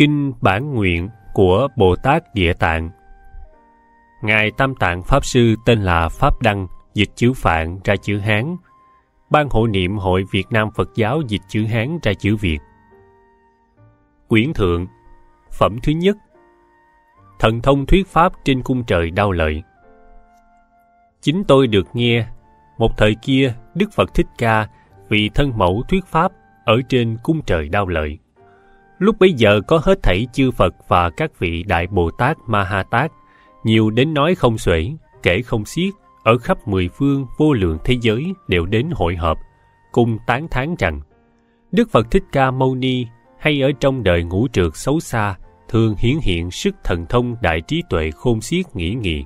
Kinh Bản Nguyện của Bồ Tát Địa Tạng. Ngài Tam Tạng Pháp Sư tên là Pháp Đăng, dịch chữ Phạn ra chữ Hán. Ban Hộ Niệm Hội Việt Nam Phật Giáo dịch chữ Hán ra chữ Việt. Quyển Thượng, Phẩm thứ nhất: Thần thông thuyết pháp trên cung trời Đao Lợi. Chính tôi được nghe, một thời kia Đức Phật Thích Ca vì thân mẫu thuyết pháp ở trên cung trời Đao Lợi. Lúc bấy giờ có hết thảy chư Phật và các vị Đại Bồ Tát Ma Ha Tát, nhiều đến nói không xuể, kể không xiết, ở khắp mười phương vô lượng thế giới đều đến hội họp, cùng tán thán rằng Đức Phật Thích Ca Mâu Ni hay ở trong đời ngũ trược xấu xa, thường hiển hiện sức thần thông đại trí tuệ khôn xiết nghĩ nghị,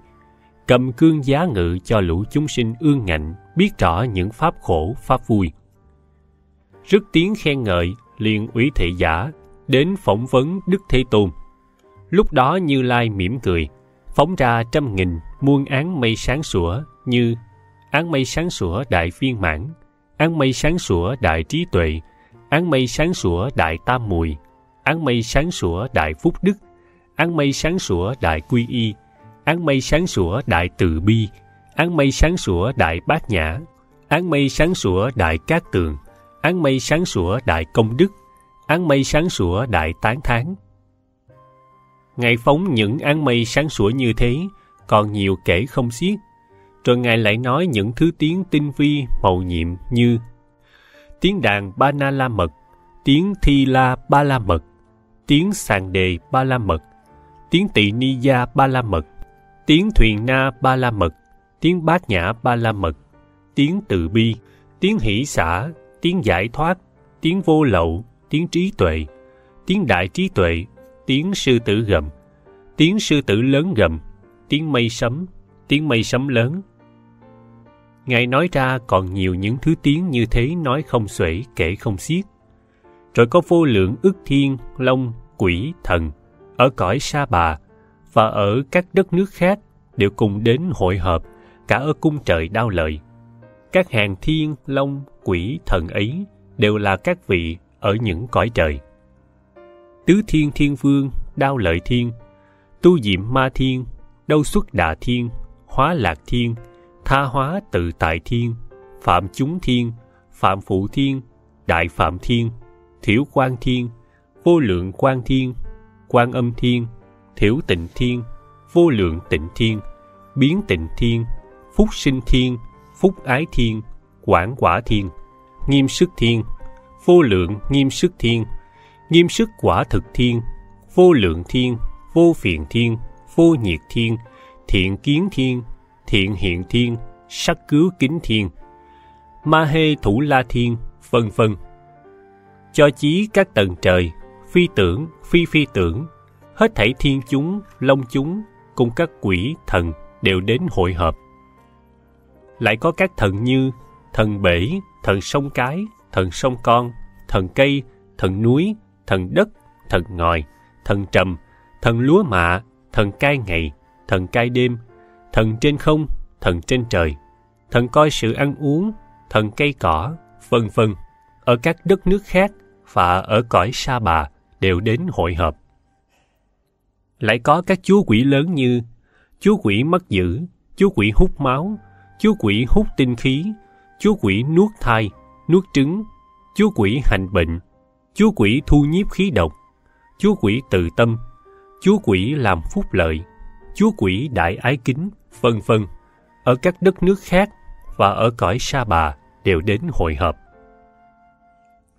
cầm cương giá ngự cho lũ chúng sinh ương ngạnh, biết rõ những pháp khổ, pháp vui. Rất tiếng khen ngợi, liền ủy thị giả đến phỏng vấn Đức Thế Tôn. Lúc đó Như Lai mỉm cười, phóng ra 100.000 muôn áng mây sáng sủa như áng mây sáng sủa đại viên mãn, áng mây sáng sủa đại trí tuệ, áng mây sáng sủa đại tam muội, áng mây sáng sủa đại phúc đức, áng mây sáng sủa đại quy y, áng mây sáng sủa đại từ bi, áng mây sáng sủa đại bát nhã, áng mây sáng sủa đại cát tường, áng mây sáng sủa đại công đức, áng mây sáng sủa đại tán thán. Ngài phóng những áng mây sáng sủa như thế, còn nhiều kể không xiết. Rồi Ngài lại nói những thứ tiếng tinh vi màu nhiệm như tiếng đàn ba na la mật, tiếng thi la ba la mật, tiếng sàn đề ba la mật, tiếng tỳ ni gia ba la mật, tiếng thuyền na ba la mật, tiếng bát nhã ba la mật, tiếng từ bi, tiếng hỷ xả, tiếng giải thoát, tiếng vô lậu, tiếng trí tuệ, tiếng đại trí tuệ, tiếng sư tử gầm, tiếng sư tử lớn gầm, tiếng mây sấm lớn. Ngài nói ra còn nhiều những thứ tiếng như thế, nói không xuể, kể không xiết. Rồi có vô lượng ức thiên, long, quỷ, thần ở cõi Sa Bà và ở các đất nước khác đều cùng đến hội họp, cả ở cung trời Đao Lợi. Các hàng thiên, long, quỷ, thần ấy đều là các vị ở những cõi trời: Tứ Thiên Thiên Vương, Đao Lợi Thiên, Tu Diệm Ma Thiên, Đâu Xuất Đà Thiên, Hóa Lạc Thiên, Tha Hóa Tự Tại Thiên, Phạm Chúng Thiên, Phạm Phụ Thiên, Đại Phạm Thiên, Thiểu Quang Thiên, Vô Lượng Quang Thiên, Quang Âm Thiên, Thiểu Tịnh Thiên, Vô Lượng Tịnh Thiên, Biến Tịnh Thiên, Phúc Sinh Thiên, Phúc Ái Thiên, Quảng Quả Thiên, Nghiêm Sức Thiên, Vô Lượng Nghiêm Sức Thiên, Nghiêm Sức Quả Thực Thiên, Vô Lượng Thiên, Vô Phiền Thiên, Vô Nhiệt Thiên, Thiện Kiến Thiên, Thiện Hiện Thiên, Sắc Cứu Kính Thiên, Ma Hê Thủ La Thiên, vân vân. Cho chí các tầng trời, phi tưởng, phi phi tưởng, hết thảy thiên chúng, long chúng cùng các quỷ, thần đều đến hội họp. Lại có các thần như thần bể, thần sông cái, thần sông con, thần cây, thần núi, thần đất, thần ngòi, thần trầm, thần lúa mạ, thần cai ngày, thần cai đêm, thần trên không, thần trên trời, thần coi sự ăn uống, thần cây cỏ, vân vân, ở các đất nước khác và ở cõi Sa Bà đều đến hội họp. Lại có các chúa quỷ lớn như chúa quỷ mất dữ, chúa quỷ hút máu, chúa quỷ hút tinh khí, chúa quỷ nuốt thai, nuốt trứng, chúa quỷ hành bệnh, chúa quỷ thu nhiếp khí độc, chúa quỷ từ tâm, chúa quỷ làm phúc lợi, chúa quỷ đại ái kính, vân vân, ở các đất nước khác và ở cõi Sa Bà đều đến hội họp.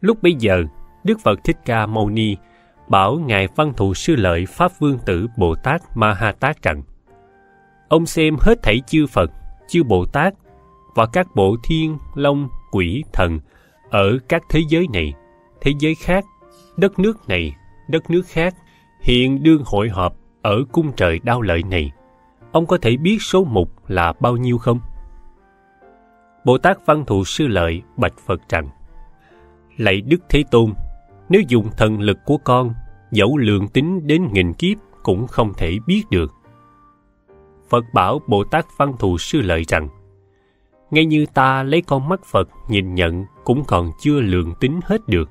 Lúc bấy giờ, Đức Phật Thích Ca Mâu Ni bảo Ngài Văn Thù Sư Lợi Pháp Vương Tử Bồ Tát Ma Ha Tát rằng: Ông xem hết thảy chư Phật, chư Bồ Tát và các bộ thiên, long, quỷ, thần ở các thế giới này, thế giới khác, đất nước này, đất nước khác, hiện đương hội họp ở cung trời Đao Lợi này. Ông có thể biết số mục là bao nhiêu không? Bồ Tát Văn Thù Sư Lợi bạch Phật rằng: Lạy Đức Thế Tôn, nếu dùng thần lực của con, dẫu lượng tính đến nghìn kiếp cũng không thể biết được. Phật bảo Bồ Tát Văn Thù Sư Lợi rằng: Ngay như ta lấy con mắt Phật nhìn nhận cũng còn chưa lượng tính hết được.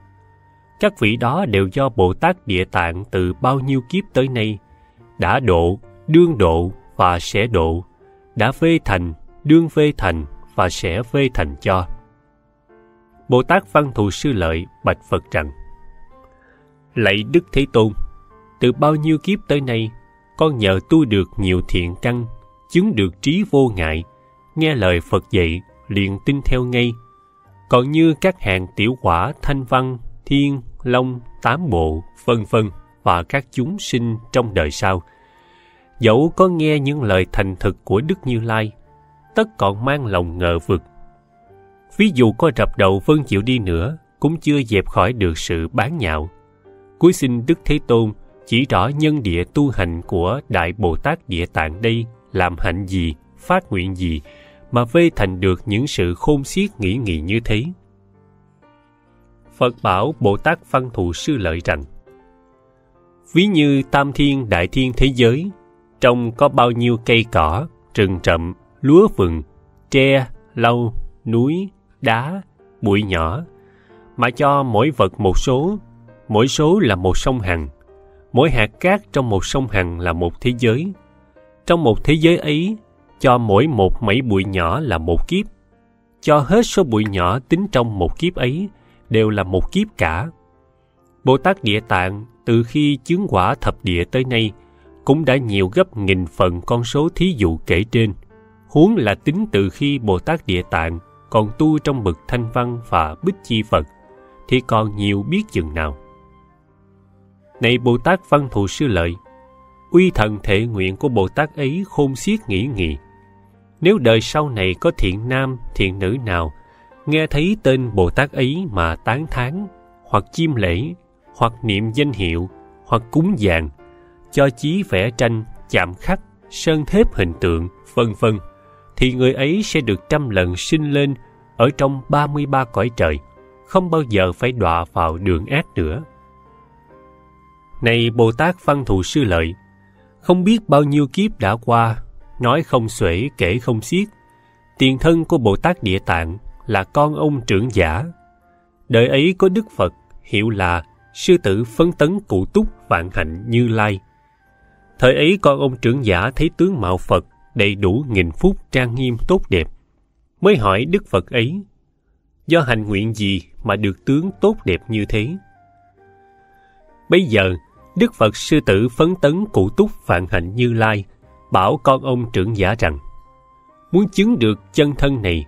các vị đó đều do Bồ Tát Địa Tạng từ bao nhiêu kiếp tới nay đã độ, đương độ và sẽ độ, đã vê thành, đương vê thành và sẽ vê thành cho. Bồ Tát Văn Thù Sư Lợi bạch Phật rằng: Lạy Đức Thế Tôn, từ bao nhiêu kiếp tới nay, con nhờ tu được nhiều thiện căn, chứng được trí vô ngại, nghe lời Phật dạy liền tin theo ngay. Còn như các hàng tiểu quả Thanh Văn, Thiên, Long, Tám Bộ, vân vân và các chúng sinh trong đời sau, dẫu có nghe những lời thành thực của Đức Như Lai, tất còn mang lòng ngờ vực. Ví dụ có rập đầu vâng chịu đi nữa cũng chưa dẹp khỏi được sự bán nhạo. Cuối xin Đức Thế Tôn chỉ rõ nhân địa tu hành của Đại Bồ Tát Địa Tạng đây làm hạnh gì, phát nguyện gì mà vê thành được những sự khôn xiết nghĩ nghị như thế. Phật bảo Bồ Tát Văn Thù Sư Lợi rằng: Ví như tam thiên đại thiên thế giới, trong có bao nhiêu cây cỏ, rừng rậm, lúa vườn, tre, lau, núi, đá, bụi nhỏ, mà cho mỗi vật một số, mỗi số là một sông Hằng, mỗi hạt cát trong một sông Hằng là một thế giới. Trong một thế giới ấy, cho mỗi một mẩy bụi nhỏ là một kiếp, cho hết số bụi nhỏ tính trong một kiếp ấy đều là một kiếp cả. Bồ Tát Địa Tạng từ khi chứng quả thập địa tới nay cũng đã nhiều gấp nghìn phần con số thí dụ kể trên, huống là tính từ khi Bồ Tát Địa Tạng còn tu trong bậc Thanh Văn và Bích Chi Phật thì còn nhiều biết chừng nào. Này Bồ Tát Văn Thù Sư Lợi, uy thần thể nguyện của Bồ Tát ấy khôn xiết nghĩ nghị. Nếu đời sau này có thiện nam, thiện nữ nào nghe thấy tên Bồ Tát ấy mà tán thán, hoặc chiêm lễ, hoặc niệm danh hiệu, hoặc cúng dường, cho chí vẽ tranh, chạm khắc, sơn thép hình tượng, vân vân, thì người ấy sẽ được 100 lần sinh lên ở trong 33 cõi trời, không bao giờ phải đọa vào đường ác nữa. Này Bồ Tát Văn Thù Sư Lợi, không biết bao nhiêu kiếp đã qua, nói không xuể kể không xiết, tiền thân của Bồ Tát Địa Tạng là con ông trưởng giả. Đời ấy có Đức Phật hiệu là Sư Tử Phấn Tấn Cụ Túc Vạn Hạnh Như Lai. Thời ấy con ông trưởng giả thấy tướng mạo Phật đầy đủ nghìn phúc trang nghiêm tốt đẹp, mới hỏi Đức Phật ấy: Do hành nguyện gì mà được tướng tốt đẹp như thế? Bây giờ Đức Phật Sư Tử Phấn Tấn Cụ Túc Vạn Hạnh Như Lai bảo con ông trưởng giả rằng: Muốn chứng được chân thân này,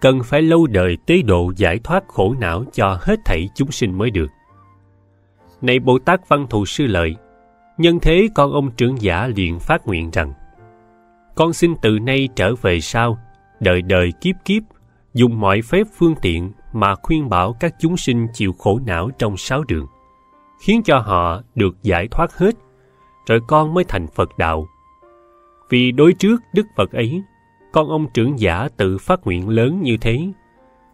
cần phải lâu đời tế độ giải thoát khổ não cho hết thảy chúng sinh mới được. Này Bồ Tát Văn Thù Sư Lợi, nhân thế con ông trưởng giả liền phát nguyện rằng: Con xin từ nay trở về sau, đời đời kiếp kiếp, dùng mọi phép phương tiện mà khuyên bảo các chúng sinh chịu khổ não trong 6 đường, khiến cho họ được giải thoát hết, rồi con mới thành Phật đạo. Vì đối trước Đức Phật ấy, con ông trưởng giả tự phát nguyện lớn như thế,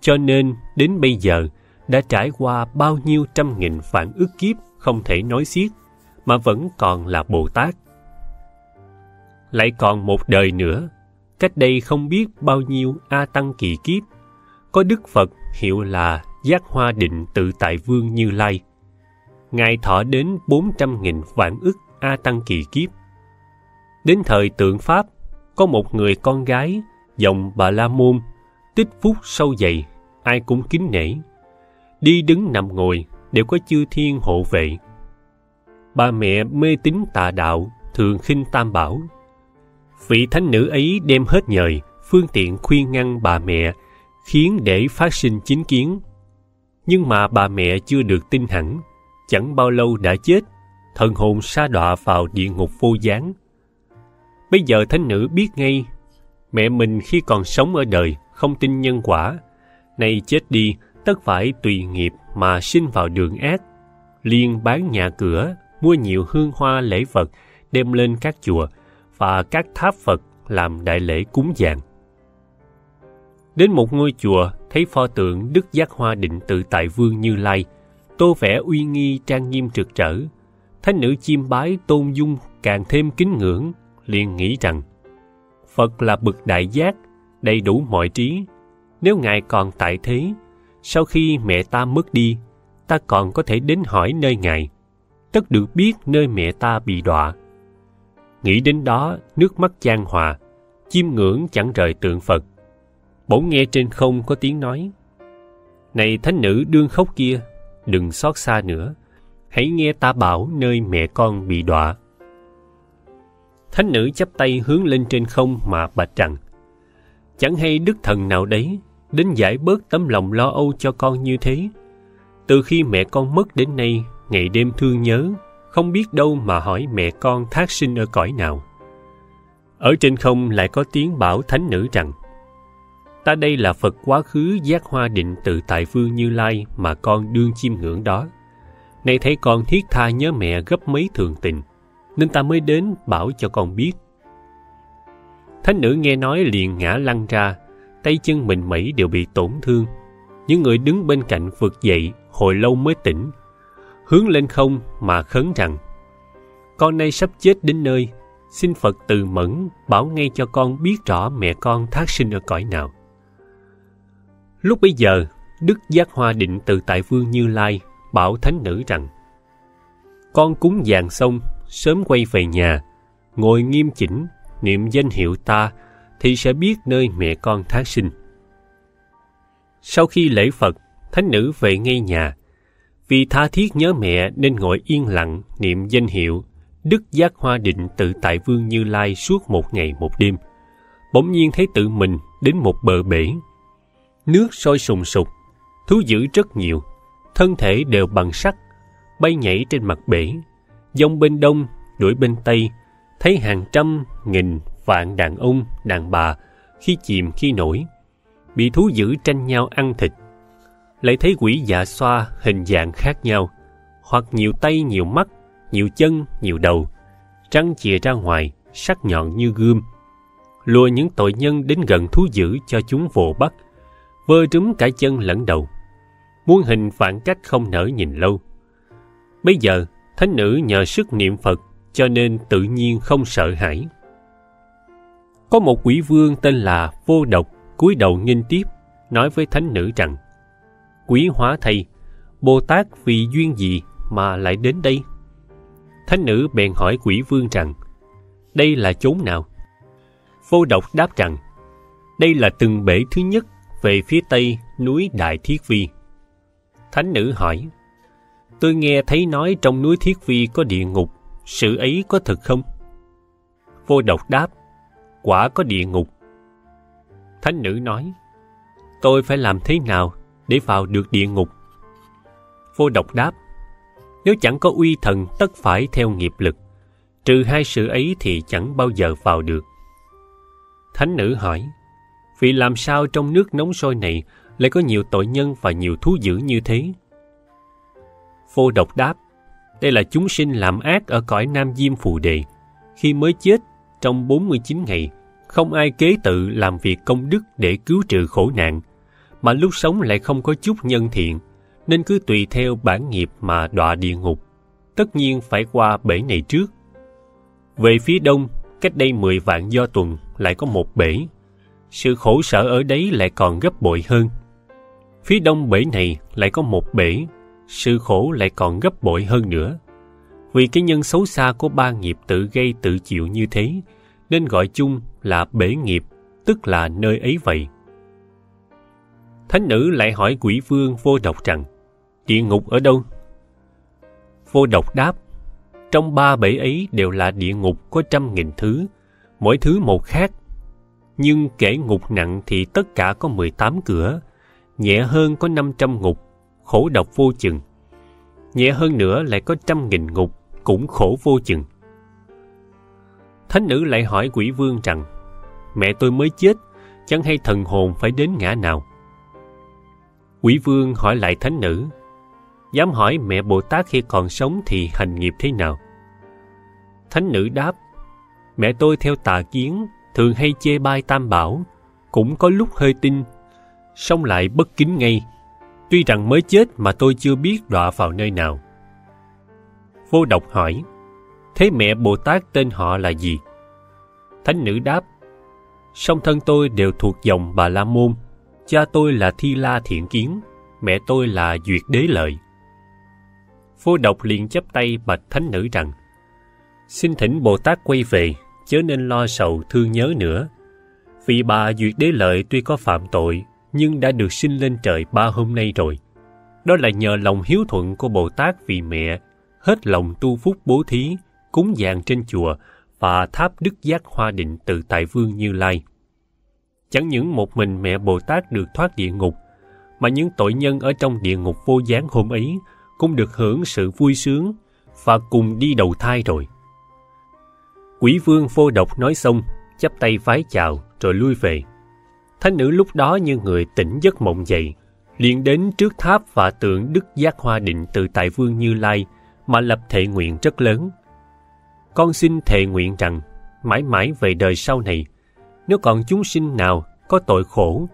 cho nên đến bây giờ đã trải qua bao nhiêu trăm nghìn vạn ức kiếp không thể nói xiết, mà vẫn còn là Bồ Tát. Lại còn một đời nữa, cách đây không biết bao nhiêu A Tăng kỳ kiếp, có Đức Phật hiệu là Giác Hoa Định Tự Tại Vương Như Lai. Ngài thọ đến 400.000 vạn ức A Tăng kỳ kiếp. Đến thời tượng Pháp, có một người con gái dòng Bà La Môn, tích phúc sâu dày, ai cũng kính nể. Đi đứng nằm ngồi đều có chư thiên hộ vệ. Bà mẹ mê tín tà đạo, thường khinh tam bảo. Vị thánh nữ ấy đem hết nhời phương tiện khuyên ngăn bà mẹ, khiến để phát sinh chính kiến. Nhưng mà bà mẹ chưa được tin hẳn, chẳng bao lâu đã chết, thần hồn sa đọa vào địa ngục vô gián. Bây giờ thánh nữ biết ngay, mẹ mình khi còn sống ở đời không tin nhân quả, nay chết đi tất phải tùy nghiệp mà sinh vào đường ác, liền bán nhà cửa, mua nhiều hương hoa lễ vật đem lên các chùa và các tháp Phật làm đại lễ cúng dường. Đến một ngôi chùa, thấy pho tượng Đức Giác Hoa Định Tự Tại Vương Như Lai, tô vẽ uy nghi trang nghiêm rực rỡ. Thánh nữ chiêm bái tôn dung càng thêm kính ngưỡng, liền nghĩ rằng Phật là bậc đại giác, đầy đủ mọi trí. Nếu Ngài còn tại thế, sau khi mẹ ta mất đi, ta còn có thể đến hỏi nơi Ngài, tất được biết nơi mẹ ta bị đọa. Nghĩ đến đó, nước mắt chan hòa, chiêm ngưỡng chẳng rời tượng Phật. Bỗng nghe trên không có tiếng nói: Này thánh nữ đương khóc kia, đừng xót xa nữa, hãy nghe ta bảo nơi mẹ con bị đọa. Thánh nữ chắp tay hướng lên trên không mà bạch rằng: Chẳng hay đức thần nào đấy đến giải bớt tấm lòng lo âu cho con như thế. Từ khi mẹ con mất đến nay, ngày đêm thương nhớ, không biết đâu mà hỏi mẹ con thác sinh ở cõi nào. Ở trên không lại có tiếng bảo thánh nữ rằng: Ta đây là Phật quá khứ Giác Hoa Định Tự Tại Vương Như Lai mà con đương chiêm ngưỡng đó. Nay thấy con thiết tha nhớ mẹ gấp mấy thường tình, nên ta mới đến bảo cho con biết. Thánh nữ nghe nói liền ngã lăn ra, tay chân mình mẩy đều bị tổn thương. Những người đứng bên cạnh vực dậy, hồi lâu mới tỉnh, hướng lên không mà khấn rằng: Con nay sắp chết đến nơi, xin Phật từ mẫn bảo ngay cho con biết rõ mẹ con thác sinh ở cõi nào. Lúc bấy giờ, Đức Giác Hoa Định Tự Tại Vương Như Lai bảo thánh nữ rằng: Con cúng dường xong, sớm quay về nhà, ngồi nghiêm chỉnh, niệm danh hiệu ta, thì sẽ biết nơi mẹ con thác sinh. Sau khi lễ Phật, thánh nữ về ngay nhà. Vì tha thiết nhớ mẹ nên ngồi yên lặng niệm danh hiệu Đức Giác Hoa Định Tự Tại Vương Như Lai suốt một ngày một đêm. Bỗng nhiên thấy tự mình đến một bờ bể, nước sôi sùng sục, thú dữ rất nhiều, thân thể đều bằng sắt, bay nhảy trên mặt bể, dông bên đông đuổi bên tây, thấy hàng trăm nghìn vạn đàn ông đàn bà khi chìm khi nổi, bị thú dữ tranh nhau ăn thịt. Lại thấy quỷ dạ xoa hình dạng khác nhau, hoặc nhiều tay nhiều mắt, nhiều chân nhiều đầu, răng chìa ra ngoài, sắc nhọn như gươm, lùa những tội nhân đến gần thú dữ cho chúng vồ bắt, vơ trúm cả chân lẫn đầu, muôn hình vạn cách không nỡ nhìn lâu. Bây giờ thánh nữ nhờ sức niệm Phật cho nên tự nhiên không sợ hãi. Có một quỷ vương tên là Vô Độc cúi đầu nghinh tiếp, nói với thánh nữ rằng: Quý hóa thầy, Bồ Tát vì duyên gì mà lại đến đây? Thánh nữ bèn hỏi quỷ vương rằng: Đây là chốn nào? Vô Độc đáp rằng: Đây là từng bể thứ nhất về phía tây núi Đại Thiết Vi. Thánh nữ hỏi: Tôi nghe thấy nói trong núi Thiết Vi có địa ngục, sự ấy có thật không? Vô Độc đáp: Quả có địa ngục. Thánh nữ nói: Tôi phải làm thế nào để vào được địa ngục? Vô Độc đáp: Nếu chẳng có uy thần tất phải theo nghiệp lực, trừ hai sự ấy thì chẳng bao giờ vào được. Thánh nữ hỏi: Vì làm sao trong nước nóng sôi này lại có nhiều tội nhân và nhiều thú dữ như thế? Vô Độc đáp: Đây là chúng sinh làm ác ở cõi Nam Diêm Phù Đề, khi mới chết trong 49 ngày, không ai kế tự làm việc công đức để cứu trừ khổ nạn, mà lúc sống lại không có chút nhân thiện, nên cứ tùy theo bản nghiệp mà đọa địa ngục, tất nhiên phải qua bể này trước. Về phía đông, cách đây 10 vạn do tuần lại có một bể, sự khổ sở ở đấy lại còn gấp bội hơn. Phía đông bể này lại có một bể, sự khổ lại còn gấp bội hơn nữa. Vì cái nhân xấu xa của ba nghiệp tự gây tự chịu như thế, nên gọi chung là bể nghiệp, tức là nơi ấy vậy. Thánh nữ lại hỏi quỷ vương Vô Độc rằng: Địa ngục ở đâu? Vô Độc đáp: Trong ba bể ấy đều là địa ngục có 100.000 thứ, mỗi thứ một khác. Nhưng kể ngục nặng thì tất cả có 18 cửa, nhẹ hơn có 500 ngục, khổ độc vô chừng. Nhẹ hơn nữa lại có 100.000 ngục, cũng khổ vô chừng. Thánh nữ lại hỏi quỷ vương rằng: Mẹ tôi mới chết, chẳng hay thần hồn phải đến ngã nào? Quỷ vương hỏi lại thánh nữ: Dám hỏi mẹ Bồ Tát khi còn sống thì hành nghiệp thế nào? Thánh nữ đáp: Mẹ tôi theo tà kiến, thường hay chê bai tam bảo, cũng có lúc hơi tin, song lại bất kính ngay. Tuy rằng mới chết mà tôi chưa biết đọa vào nơi nào. Vô Độc hỏi: Thế mẹ Bồ Tát tên họ là gì? Thánh nữ đáp: Song thân tôi đều thuộc dòng Bà La Môn, cha tôi là Thi La Thiện Kiến, mẹ tôi là Duyệt Đế Lợi. Vô Độc liền chắp tay bạch thánh nữ rằng: xin thỉnh Bồ Tát quay về, chớ nên lo sầu thương nhớ nữa. Vì bà Duyệt Đế Lợi tuy có phạm tội, nhưng đã được sinh lên trời 3 hôm nay rồi. Đó là nhờ lòng hiếu thuận của Bồ Tát vì mẹ, hết lòng tu phúc bố thí, cúng dường trên chùa và tháp đức Giác Hoa Định Tự Tại Vương Như Lai. Chẳng những một mình mẹ Bồ Tát được thoát địa ngục, mà những tội nhân ở trong địa ngục vô gián hôm ấy cũng được hưởng sự vui sướng và cùng đi đầu thai rồi. Quỷ vương Vô Độc nói xong, chắp tay vái chào rồi lui về. Thánh nữ lúc đó như người tỉnh giấc mộng dậy, liền đến trước tháp và tượng đức Giác Hoa Định Tự Tại Vương Như Lai mà lập thệ nguyện rất lớn: con xin thệ nguyện rằng mãi mãi về đời sau này, nếu còn chúng sinh nào có tội khổ,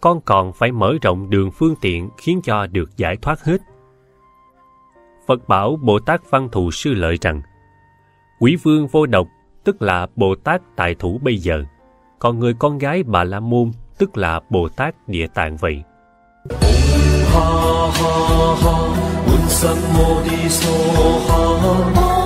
con còn phải mở rộng đường phương tiện khiến cho được giải thoát hết. Phật bảo Bồ Tát Văn Thù Sư Lợi rằng: quỷ vương Vô Độc tức là Bồ Tát Tài Thủ bây giờ, còn người con gái Bà La Môn tức là Bồ Tát Địa Tạng vậy. Ha ha ha,